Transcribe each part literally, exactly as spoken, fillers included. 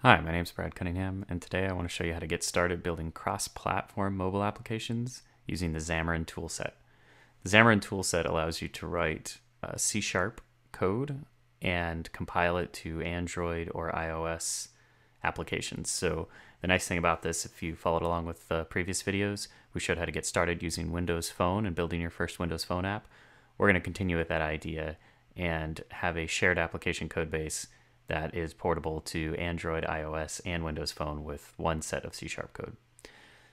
Hi, my name is Brad Cunningham, and today I want to show you how to get started building cross-platform mobile applications using the Xamarin toolset. The Xamarin toolset allows you to write uh, C# code and compile it to Android or iOS applications. So the nice thing about this, if you followed along with the previous videos, we showed how to get started using Windows Phone and building your first Windows Phone app. We're going to continue with that idea and have a shared application code base that is portable to Android, iOS, and Windows Phone with one set of C# code.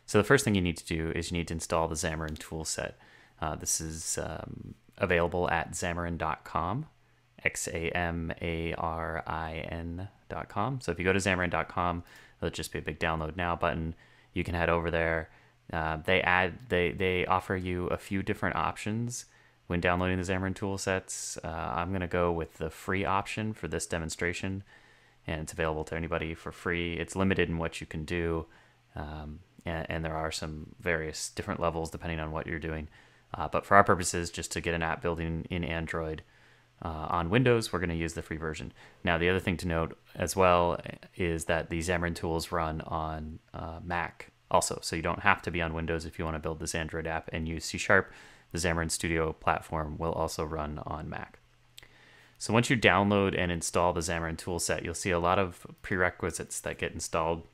So the first thing you need to do is you need to install the Xamarin toolset. Uh, this is um, available at xamarin dot com, X A M A R I N dot com. So if you go to xamarin dot com, there'll just be a big download now button. You can head over there. Uh, they add, they they offer you a few different options when downloading the Xamarin toolsets. uh, I'm going to go with the free option for this demonstration, and it's available to anybody for free. It's limited in what you can do, um, and, and there are some various different levels depending on what you're doing. Uh, but for our purposes, just to get an app building in Android uh, on Windows, we're going to use the free version. Now, the other thing to note as well is that the Xamarin tools run on uh, Mac also, so you don't have to be on Windows if you want to build this Android app and use C#. The Xamarin Studio platform will also run on Mac. So once you download and install the Xamarin toolset, you'll see a lot of prerequisites that get installed.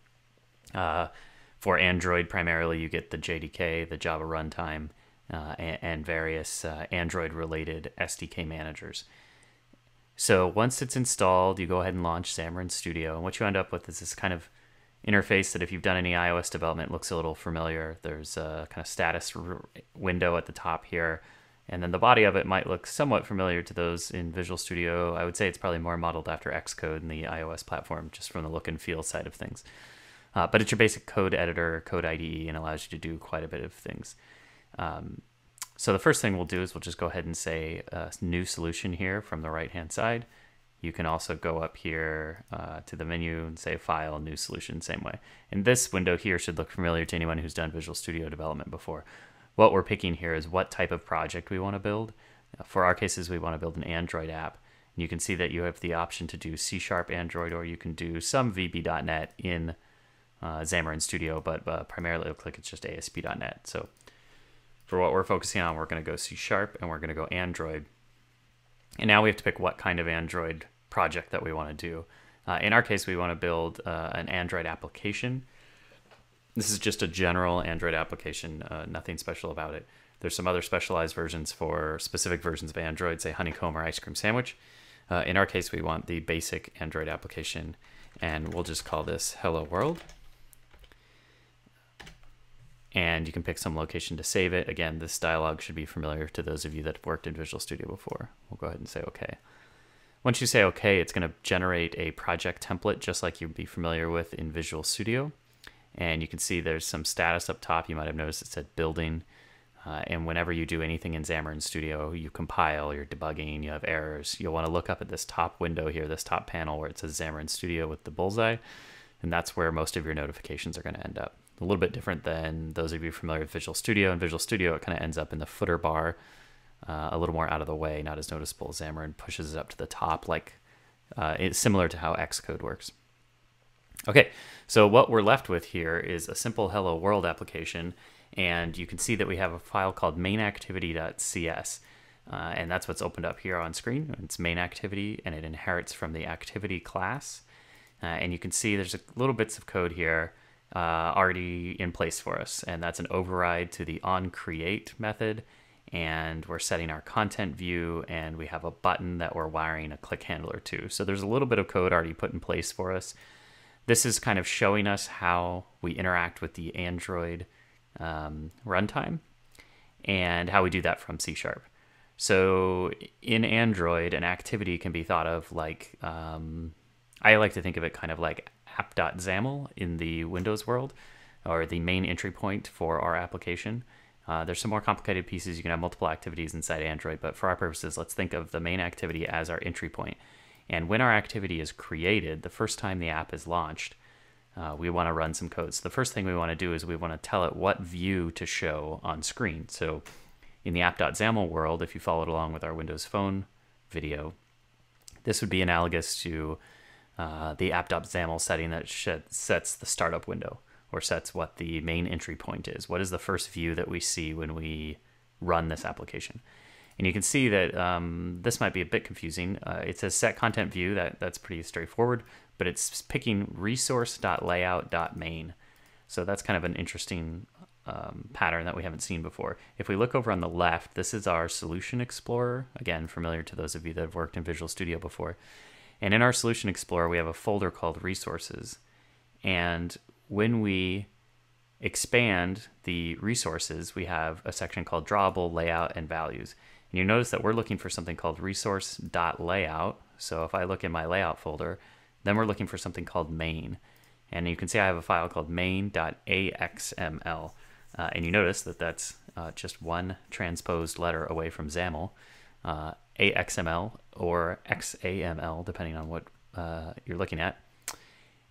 Uh, for Android, primarily, you get the J D K, the Java runtime, uh, and, and various uh, Android-related S D K managers. So once it's installed, you go ahead and launch Xamarin Studio. And what you end up with is this kind of interface that, if you've done any iOS development, looks a little familiar. There's a kind of status window at the top here, and then the body of it might look somewhat familiar to those in Visual Studio. I would say it's probably more modeled after Xcode and the iOS platform, just from the look and feel side of things. Uh, but it's your basic code editor, code I D E, and allows you to do quite a bit of things. Um, so the first thing we'll do is we'll just go ahead and say uh, new solution here from the right-hand side. You can also go up here uh, to the menu and say File, New Solution, same way. And this window here should look familiar to anyone who's done Visual Studio development before. What we're picking here is what type of project we want to build. For our cases, we want to build an Android app. And you can see that you have the option to do C# Android, or you can do some V B dot net in uh, Xamarin Studio, but uh, primarily it'll click it's just A S P dot net. So for what we're focusing on, we're going to go C# and we're going to go Android. And now we have to pick what kind of Android project that we want to do. Uh, in our case, we want to build uh, an Android application. This is just a general Android application, uh, nothing special about it. There's some other specialized versions for specific versions of Android, say Honeycomb or Ice Cream Sandwich. Uh, in our case, we want the basic Android application, and we'll just call this Hello World. And you can pick some location to save it. Again, this dialog should be familiar to those of you that have worked in Visual Studio before. We'll go ahead and say OK. Once you say OK, it's going to generate a project template just like you'd be familiar with in Visual Studio. And you can see there's some status up top. You might have noticed it said building. Uh, and whenever you do anything in Xamarin Studio, you compile, you're debugging, you have errors. You'll want to look up at this top window here, this top panel where it says Xamarin Studio with the bullseye. And that's where most of your notifications are going to end up. A little bit different than those of you familiar with Visual Studio. In Visual Studio, it kind of ends up in the footer bar, uh, a little more out of the way, not as noticeable. Xamarin pushes it up to the top, like uh, it's similar to how Xcode works. Okay, so what we're left with here is a simple Hello World application, and you can see that we have a file called main activity dot C S, uh, and that's what's opened up here on screen. It's MainActivity, and it inherits from the Activity class, uh, and you can see there's a little bits of code here Uh, already in place for us, and that's an override to the onCreate method, and we're setting our content view, and we have a button that we're wiring a click handler to. So there's a little bit of code already put in place for us. This is kind of showing us how we interact with the Android um, runtime and how we do that from C#. So in Android, an activity can be thought of like, um, I like to think of it kind of like app dot xaml in the Windows world, or the main entry point for our application. Uh, there's some more complicated pieces. You can have multiple activities inside Android, but for our purposes, let's think of the main activity as our entry point. And when our activity is created, the first time the app is launched, uh, we want to run some code. So the first thing we want to do is we want to tell it what view to show on screen. So in the app dot xaml world, if you followed along with our Windows Phone video, this would be analogous to uh, the app.xaml setting that should, sets the startup window, or sets what the main entry point is. What is the first view that we see when we run this application? And you can see that um, this might be a bit confusing. Uh, it says set content view, that, that's pretty straightforward, but it's picking resource.layout.main. So that's kind of an interesting um, pattern that we haven't seen before. If we look over on the left, this is our Solution Explorer. Again, familiar to those of you that have worked in Visual Studio before. And in our Solution Explorer, we have a folder called Resources. And when we expand the resources, we have a section called Drawable, Layout, and Values. And you notice that we're looking for something called resource.layout. So if I look in my layout folder, then we're looking for something called main. And you can see I have a file called main.axml. Uh, and you notice that that's uh, just one transposed letter away from XAML. Uh, A X M L or X A M L, depending on what uh, you're looking at.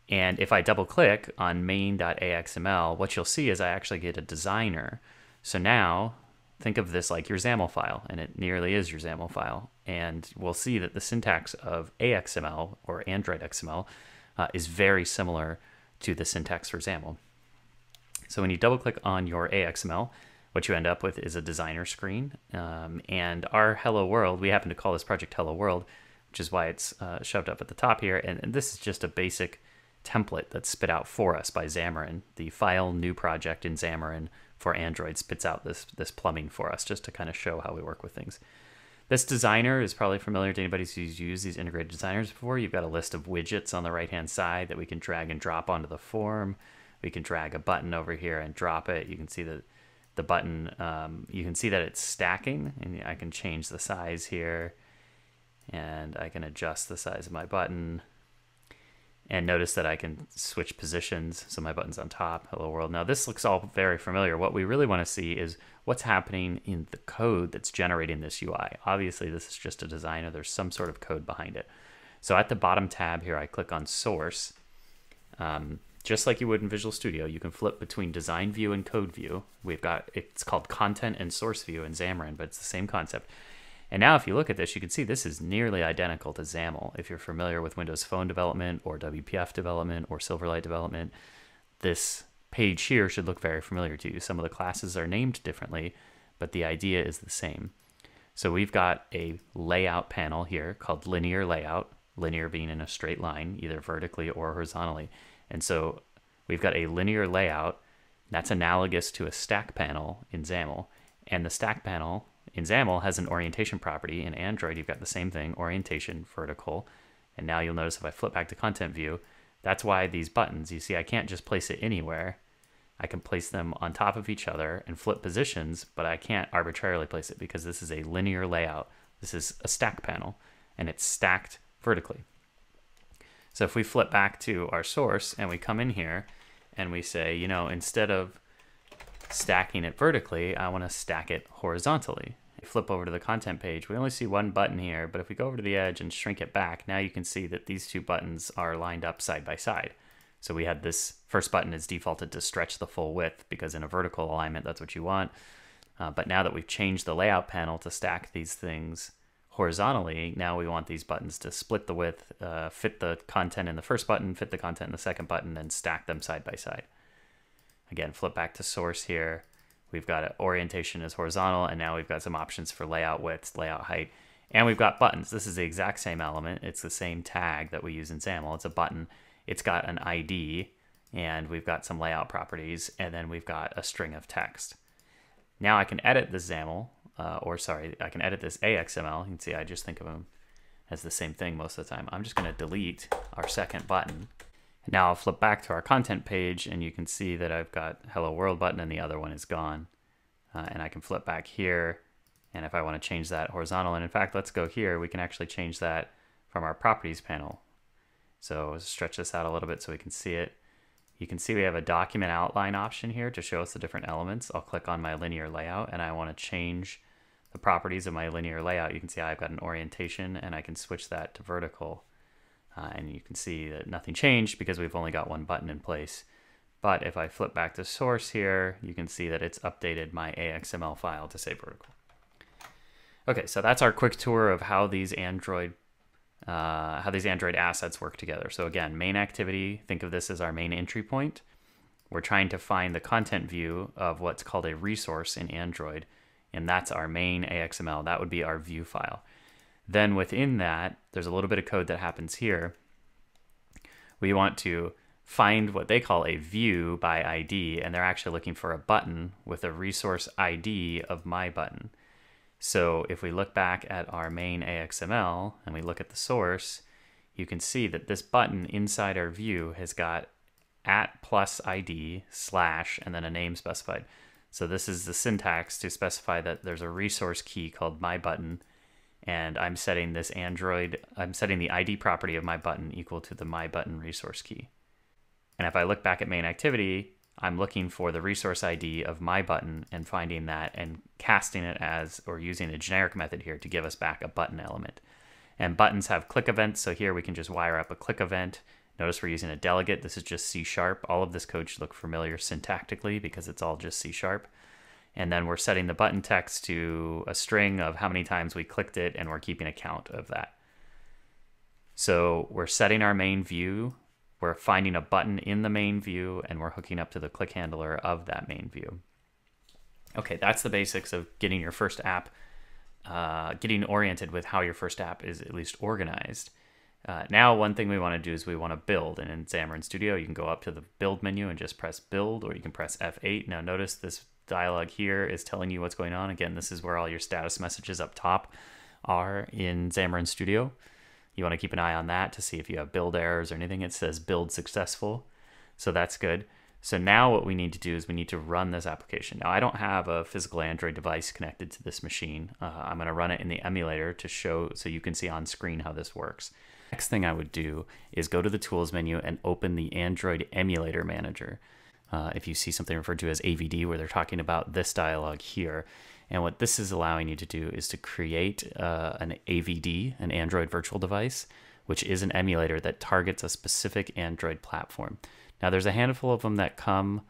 And if I double click on main.axml, what you'll see is I actually get a designer. So now think of this like your XAML file, and it nearly is your XAML file. And we'll see that the syntax of A X M L or Android X M L uh, is very similar to the syntax for XAML. So when you double click on your A X M L, what you end up with is a designer screen. Um, and our Hello World, we happen to call this project Hello World, which is why it's uh, shoved up at the top here. And, and this is just a basic template that's spit out for us by Xamarin. The file new project in Xamarin for Android spits out this, this plumbing for us, just to kind of show how we work with things. This designer is probably familiar to anybody who's used these integrated designers before. You've got a list of widgets on the right-hand side that we can drag and drop onto the form. We can drag a button over here and drop it. You can see that the button, um, you can see that it's stacking, and I can change the size here, and I can adjust the size of my button. And notice that I can switch positions, so my button's on top, Hello World. Now this looks all very familiar. What we really want to see is what's happening in the code that's generating this U I. Obviously this is just a designer, there's some sort of code behind it. So at the bottom tab here, I click on Source. Um, just like you would in Visual Studio, you can flip between Design View and Code View. We've got, it's called Content and Source View in Xamarin, but it's the same concept. And now if you look at this, you can see this is nearly identical to XAML. If you're familiar with Windows Phone development or W P F development or Silverlight development, this page here should look very familiar to you. Some of the classes are named differently, but the idea is the same. So we've got a layout panel here called Linear Layout, linear being in a straight line, either vertically or horizontally. And so we've got a linear layout that's analogous to a stack panel in XAML. And the stack panel in XAML has an orientation property. In Android, you've got the same thing, orientation, vertical. And now you'll notice if I flip back to content view, that's why these buttons, you see, I can't just place it anywhere. I can place them on top of each other and flip positions, but I can't arbitrarily place it because this is a linear layout. This is a stack panel, and it's stacked vertically. So if we flip back to our source and we come in here and we say, you know, instead of stacking it vertically, I want to stack it horizontally. Flip over to the content page, we only see one button here, but if we go over to the edge and shrink it back, now you can see that these two buttons are lined up side by side. So we had this first button is defaulted to stretch the full width because in a vertical alignment, that's what you want. Uh, but now that we've changed the layout panel to stack these things horizontally, now we want these buttons to split the width, uh, fit the content in the first button, fit the content in the second button, and stack them side by side. Again, flip back to source here. We've got orientation is horizontal, and now we've got some options for layout width, layout height, and we've got buttons. This is the exact same element. It's the same tag that we use in XAML. It's a button. It's got an I D, and we've got some layout properties, and then we've got a string of text. Now I can edit this XAML, uh, or sorry, I can edit this A X M L. You can see I just think of them as the same thing most of the time. I'm just going to delete our second button. Now I'll flip back to our content page, and you can see that I've got Hello World button and the other one is gone. Uh, and I can flip back here, and if I want to change that horizontal, and in fact, let's go here, we can actually change that from our properties panel. So stretch this out a little bit so we can see it. You can see we have a document outline option here to show us the different elements. I'll click on my linear layout, and I want to change the properties of my linear layout. You can see I've got an orientation, and I can switch that to vertical. Uh, and you can see that nothing changed because we've only got one button in place. But if I flip back to source here, you can see that it's updated my A X M L file to say vertical. Okay, so that's our quick tour of how these Android uh, how these Android assets work together. So again, main activity, think of this as our main entry point. We're trying to find the content view of what's called a resource in Android, and that's our main A X M L. That would be our view file. Then within that, there's a little bit of code that happens here. We want to find what they call a view by I D, and they're actually looking for a button with a resource I D of MyButton. So if we look back at our main A X M L and we look at the source, you can see that this button inside our view has got at plus I D slash and then a name specified. So this is the syntax to specify that there's a resource key called MyButton, and I'm setting this Android, I'm setting the I D property of my button equal to the MyButton resource key. And if I look back at main activity, I'm looking for the resource I D of my button and finding that and casting it as, or using a generic method here to give us back a button element. And buttons have click events, so here we can just wire up a click event. Notice we're using a delegate. This is just C sharp. All of this code should look familiar syntactically because it's all just C sharp. And then we're setting the button text to a string of how many times we clicked it, and we're keeping a count of that. So we're setting our main view, we're finding a button in the main view, and we're hooking up to the click handler of that main view. Okay, that's the basics of getting your first app, uh, getting oriented with how your first app is at least organized. Uh, now, one thing we want to do is we want to build, and in Xamarin Studio, you can go up to the build menu and just press build, or you can press F eight. Now, notice this dialog here is telling you what's going on. Again, this is where all your status messages up top are in Xamarin Studio. You want to keep an eye on that to see if you have build errors or anything. It says build successful, so that's good. So now what we need to do is we need to run this application. Now I don't have a physical Android device connected to this machine. Uh, I'm going to run it in the emulator to show so you can see on screen how this works. Next thing I would do is go to the tools menu and open the Android emulator manager. Uh, if you see something referred to as A V D, where they're talking about this dialog here. And what this is allowing you to do is to create uh, an A V D, an Android virtual device, which is an emulator that targets a specific Android platform. Now, there's a handful of them that come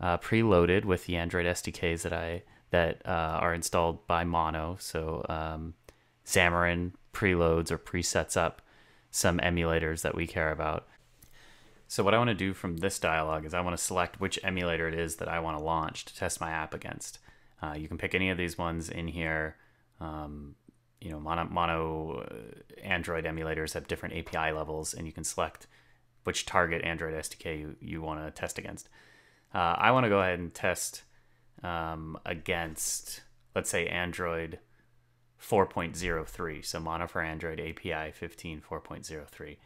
uh, preloaded with the Android S D Ks that I that uh, are installed by Mono. So um, Xamarin preloads or presets up some emulators that we care about. So what I want to do from this dialog is I want to select which emulator it is that I want to launch to test my app against. Uh, you can pick any of these ones in here. Um, you know, mono, mono uh, Android emulators have different A P I levels, and you can select which target Android S D K you, you want to test against. Uh, I want to go ahead and test um, against, let's say, Android four point oh three. So Mono for Android A P I fifteen four point oh three.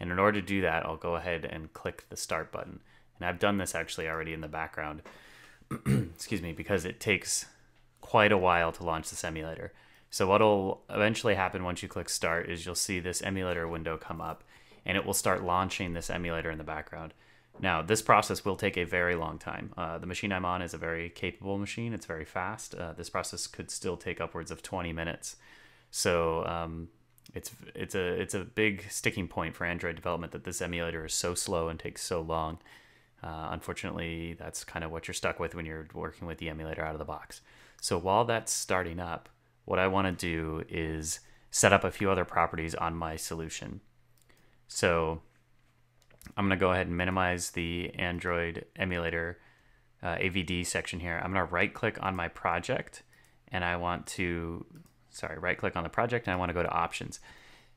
And in order to do that, I'll go ahead and click the start button. And I've done this actually already in the background, excuse me, because it takes quite a while to launch this emulator. So what'll eventually happen once you click start is you'll see this emulator window come up, and it will start launching this emulator in the background. Now, this process will take a very long time. Uh, the machine I'm on is a very capable machine. It's very fast. Uh, this process could still take upwards of twenty minutes. So, um, It's it's a it's a big sticking point for Android development that this emulator is so slow and takes so long. Uh, unfortunately, that's kind of what you're stuck with when you're working with the emulator out of the box. So while that's starting up, what I want to do is set up a few other properties on my solution. So I'm going to go ahead and minimize the Android emulator uh, A V D section here. I'm going to right click on my project, and I want to Sorry, right click on the project, and I want to go to options.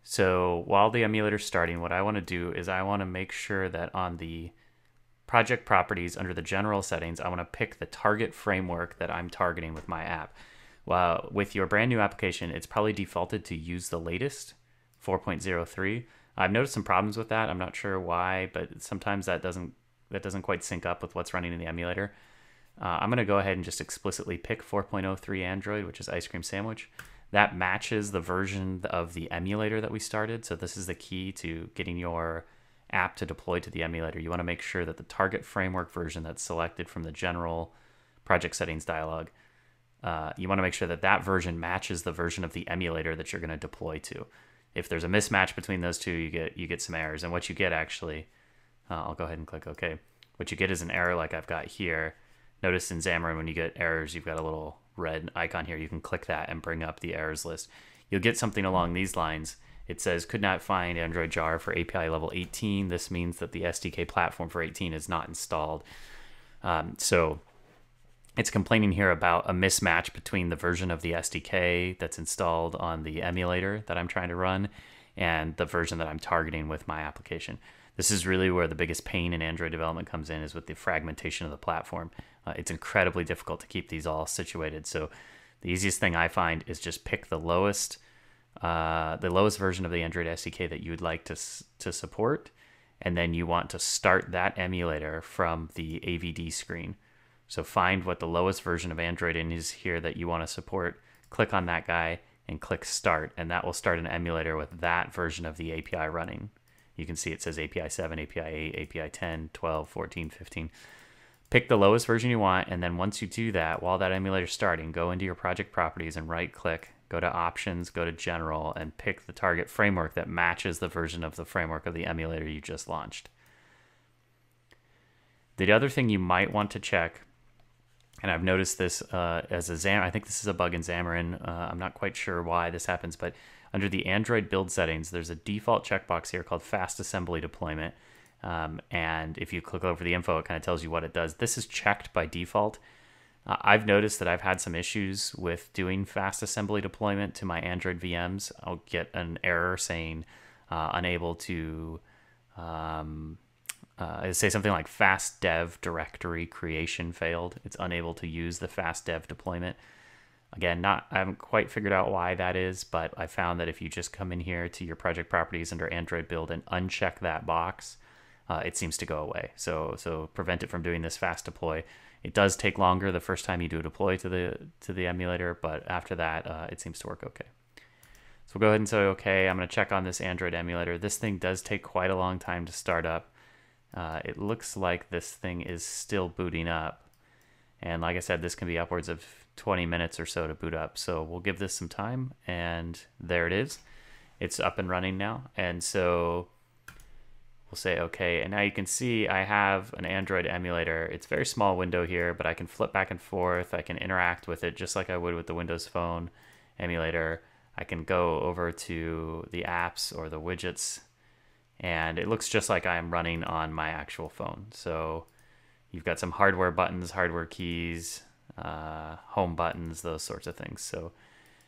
So while the emulator's starting, what I want to do is I want to make sure that on the project properties under the general settings, I want to pick the target framework that I'm targeting with my app. Well, with your brand new application, it's probably defaulted to use the latest four point oh three. I've noticed some problems with that. I'm not sure why, but sometimes that doesn't that doesn't quite sync up with what's running in the emulator. Uh, I'm going to go ahead and just explicitly pick four point oh three Android, which is Ice Cream Sandwich. That matches the version of the emulator that we started. So this is the key to getting your app to deploy to the emulator. You want to make sure that the target framework version that's selected from the general project settings dialog, uh, you want to make sure that that version matches the version of the emulator that you're going to deploy to. If there's a mismatch between those two, you get, you get some errors. And what you get actually, uh, I'll go ahead and click OK. What you get is an error like I've got here. Notice in Xamarin, when you get errors, you've got a little red icon here. You can click that and bring up the errors list. You'll get something along these lines, It says could not find Android jar for A P I level eighteen. This means that the S D K platform for eighteen is not installed. Um, so it's complaining here about a mismatch between the version of the S D K that's installed on the emulator that I'm trying to run and the version that I'm targeting with my application. This is really where the biggest pain in Android development comes in, is with the fragmentation of the platform. Uh, it's incredibly difficult to keep these all situated. So the easiest thing I find is just pick the lowest uh, the lowest version of the Android S D K that you would like to, to support, and then you want to start that emulator from the A V D screen. So find what the lowest version of Android is here that you want to support, click on that guy, and click Start, and that will start an emulator with that version of the A P I running. You can see it says A P I seven, A P I eight, A P I ten, twelve, fourteen, fifteen. Pick the lowest version you want, and then once you do that, while that emulator's starting, go into your project properties and right-click, go to Options, go to General, and pick the target framework that matches the version of the framework of the emulator you just launched. The other thing you might want to check, and I've noticed this uh, as a Xamarin, I think this is a bug in Xamarin, uh, I'm not quite sure why this happens, but under the Android build settings, there's a default checkbox here called Fast Assembly Deployment. Um, and if you click over the info, it kind of tells you what it does. This is checked by default. Uh, I've noticed that I've had some issues with doing fast assembly deployment to my Android V Ms. I'll get an error saying uh, unable to, um, uh, say something like fast dev directory creation failed. It's unable to use the fast dev deployment. Again, not I haven't quite figured out why that is, but I found that if you just come in here to your project properties under Android build and uncheck that box, Uh, it seems to go away. So so prevent it from doing this fast deploy. It does take longer the first time you do a deploy to the to the emulator, but after that, uh, it seems to work okay. So we'll go ahead and say, okay, I'm gonna check on this Android emulator. This thing does take quite a long time to start up. Uh, it looks like this thing is still booting up. And like I said, this can be upwards of twenty minutes or so to boot up. So we'll give this some time, and there it is. It's up and running now. And so we'll say okay, and now you can see I have an Android emulator. It's a very small window here, but I can flip back and forth. I can interact with it just like I would with the Windows Phone emulator. I can go over to the apps or the widgets, and it looks just like I'm running on my actual phone. So you've got some hardware buttons, hardware keys, uh, home buttons, those sorts of things. So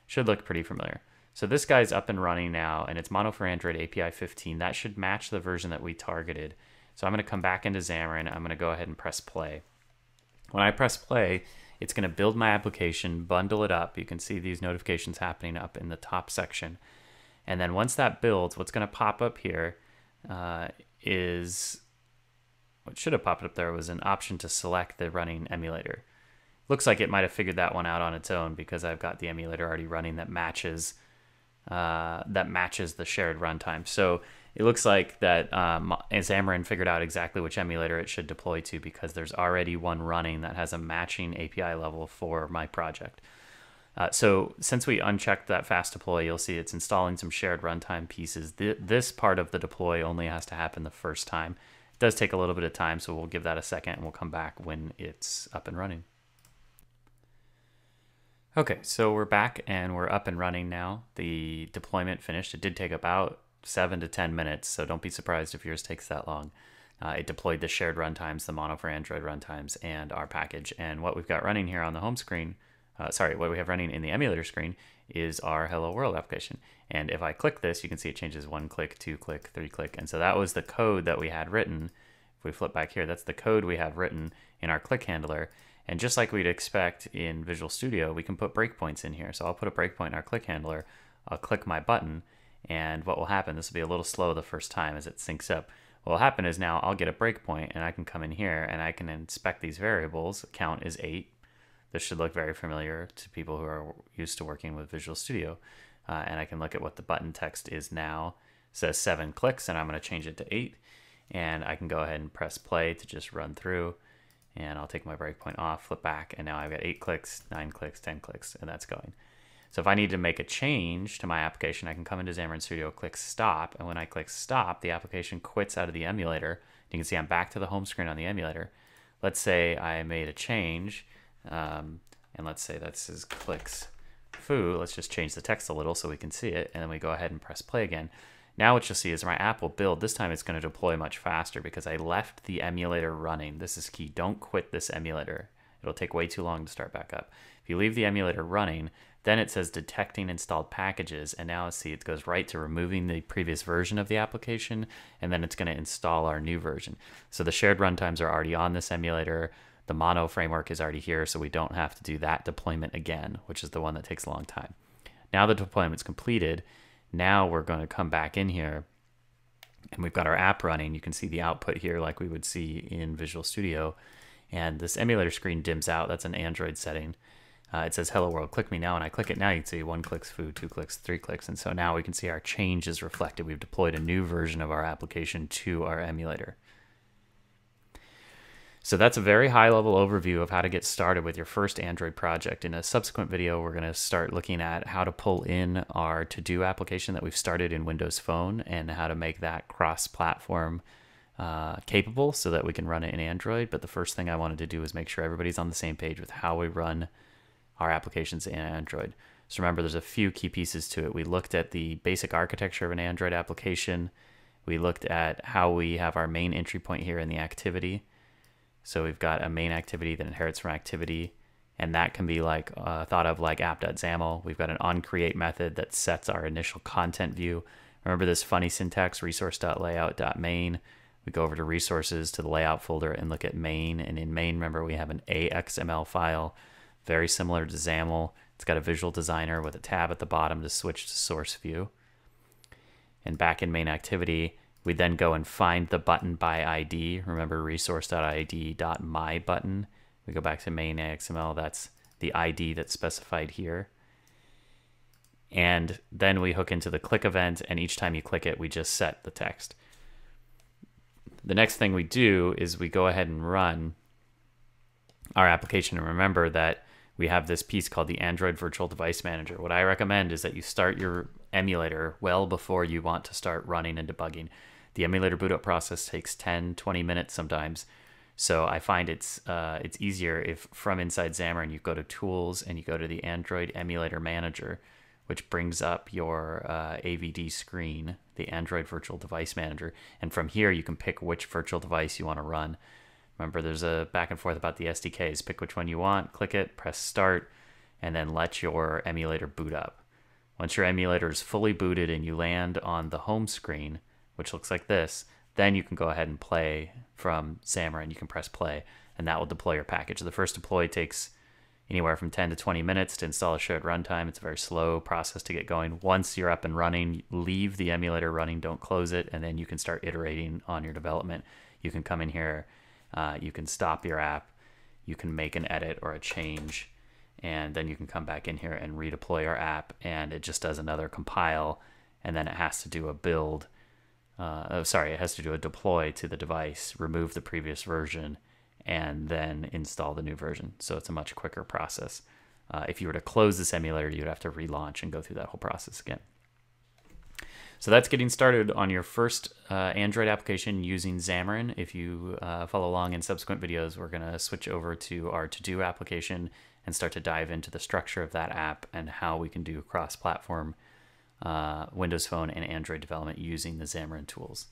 it should look pretty familiar. So this guy's up and running now, and it's Mono for Android A P I fifteen. That should match the version that we targeted. So I'm going to come back into Xamarin. I'm going to go ahead and press play. When I press play, it's going to build my application, bundle it up. You can see these notifications happening up in the top section. And then once that builds, what's going to pop up here uh, is, what should have popped up there was an option to select the running emulator. Looks like it might have figured that one out on its own, because I've got the emulator already running that matches Uh, that matches the shared runtime. So it looks like that um, Xamarin figured out exactly which emulator it should deploy to, because there's already one running that has a matching A P I level for my project. Uh, so since we unchecked that fast deploy, you'll see it's installing some shared runtime pieces. Th this part of the deploy only has to happen the first time. It does take a little bit of time, so we'll give that a second and we'll come back when it's up and running. Okay, so we're back and we're up and running now. The deployment finished. It did take about seven to ten minutes, so don't be surprised if yours takes that long. Uh, it deployed the shared runtimes, the Mono for Android runtimes, and our package. And what we've got running here on the home screen, uh, sorry, what we have running in the emulator screen is our Hello World application. And if I click this, you can see it changes one click, two click, three click. And so that was the code that we had written. If we flip back here, that's the code we have written in our click handler. And just like we'd expect in Visual Studio, we can put breakpoints in here. So I'll put a breakpoint in our click handler, I'll click my button, and what will happen, this will be a little slow the first time as it syncs up. What will happen is now I'll get a breakpoint and I can come in here and I can inspect these variables. Count is eight. This should look very familiar to people who are used to working with Visual Studio. Uh, and I can look at what the button text is now. It says seven clicks, and I'm gonna change it to eight. And I can go ahead and press play to just run through. And I'll take my breakpoint off, flip back, and now I've got eight clicks, nine clicks, ten clicks, and that's going. So if I need to make a change to my application, I can come into Xamarin Studio, click stop, and when I click stop, the application quits out of the emulator. You can see I'm back to the home screen on the emulator. Let's say I made a change, um, and let's say that's his clicks foo, let's just change the text a little so we can see it, and then we go ahead and press play again. Now what you'll see is my app will build. This time it's going to deploy much faster because I left the emulator running. This is key. Don't quit this emulator. It'll take way too long to start back up. If you leave the emulator running, then it says detecting installed packages, and now see it goes right to removing the previous version of the application, and then it's going to install our new version. So the shared runtimes are already on this emulator. The Mono framework is already here, so we don't have to do that deployment again, which is the one that takes a long time. Now the deployment's completed. Now we're going to come back in here and we've got our app running. You can see the output here like we would see in Visual Studio. And this emulator screen dims out. That's an Android setting. Uh, it says, hello world, click me now. And I click it now. You can see one clicks foo, two clicks, three clicks. And so now we can see our change is reflected. We've deployed a new version of our application to our emulator. So that's a very high level overview of how to get started with your first Android project. In a subsequent video, we're going to start looking at how to pull in our to-do application that we've started in Windows Phone and how to make that cross-platform uh, capable so that we can run it in Android. But the first thing I wanted to do is make sure everybody's on the same page with how we run our applications in Android. So remember, there's a few key pieces to it. We looked at the basic architecture of an Android application. We looked at how we have our main entry point here in the activity. So we've got a main activity that inherits from activity, and that can be like uh, thought of like app.xaml. We've got an onCreate method that sets our initial content view. Remember this funny syntax, resource.layout.main. We go over to resources to the layout folder and look at main. And in main, remember, we have an A X M L file, very similar to XAML. It's got a visual designer with a tab at the bottom to switch to source view. And back in main activity, we then go and find the button by I D. Remember resource.id.myButton. We go back to main A X M L. That's the I D that's specified here. And then we hook into the click event, and each time you click it, we just set the text. The next thing we do is we go ahead and run our application. And remember that we have this piece called the Android Virtual Device Manager. What I recommend is that you start your emulator well before you want to start running and debugging. The emulator boot up process takes ten, twenty minutes sometimes. So I find it's uh, it's easier if from inside Xamarin you go to Tools and you go to the Android Emulator Manager, which brings up your uh, A V D screen, the Android Virtual Device Manager. And from here you can pick which virtual device you want to run. Remember, there's a back and forth about the S D Ks. Pick which one you want, click it, press start, and then let your emulator boot up. Once your emulator is fully booted and you land on the home screen, which looks like this, then you can go ahead and play from Xamarin. You can press play, and that will deploy your package. The first deploy takes anywhere from ten to twenty minutes to install a shared runtime. It's a very slow process to get going. Once you're up and running, leave the emulator running, don't close it, and then you can start iterating on your development. You can come in here, uh, you can stop your app, you can make an edit or a change, and then you can come back in here and redeploy our app, and it just does another compile, and then it has to do a build, uh, oh, sorry, it has to do a deploy to the device, remove the previous version, and then install the new version. So it's a much quicker process. Uh, if you were to close this emulator, you'd have to relaunch and go through that whole process again. So that's getting started on your first uh, Android application using Xamarin. If you uh, follow along in subsequent videos, we're gonna switch over to our to-do application and start to dive into the structure of that app and how we can do cross-platform uh, Windows Phone and Android development using the Xamarin tools.